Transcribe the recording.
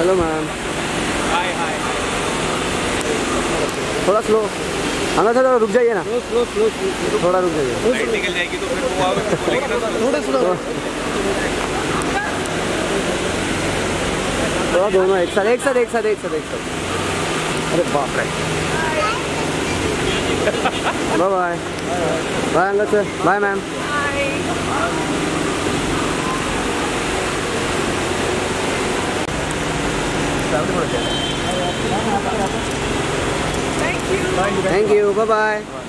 Hello ma'am. हाय हाय। थोड़ा slow आना, थोड़ा रुक जाइए ना। स्लो स्लो स्लो थोड़ा रुक जाइए। लाइट निकल जाएगी तो फिर वो आवे थोड़ा स्लो। थोड़ा दोनों एक साथ। अरे बाप रे। Bye bye bye Angad sir, bye ma'am. Thank you. Bye bye.